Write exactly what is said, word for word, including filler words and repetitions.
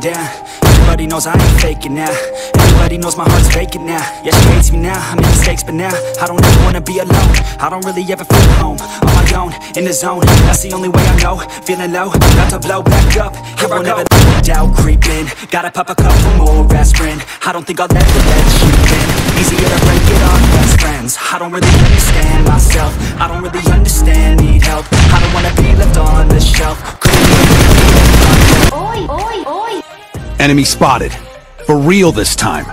breaking down. Everybody knows I ain't faking now. Everybody knows my heart's faking now. Yeah, she hates me now, I make mistakes, but now I don't ever wanna be alone. I don't really ever feel at home. On my own, in the zone, that's the only way I know. Feeling low, about to blow back up. Here I go. Doubt creeping, gotta pop a couple more aspirin. I don't think I'll ever let you in. Easier to break it off best friends. I don't really understand myself. I don't really understand, need help. I don't wanna be left on the shelf. Oi, oi, oi. Enemy spotted. For real this time.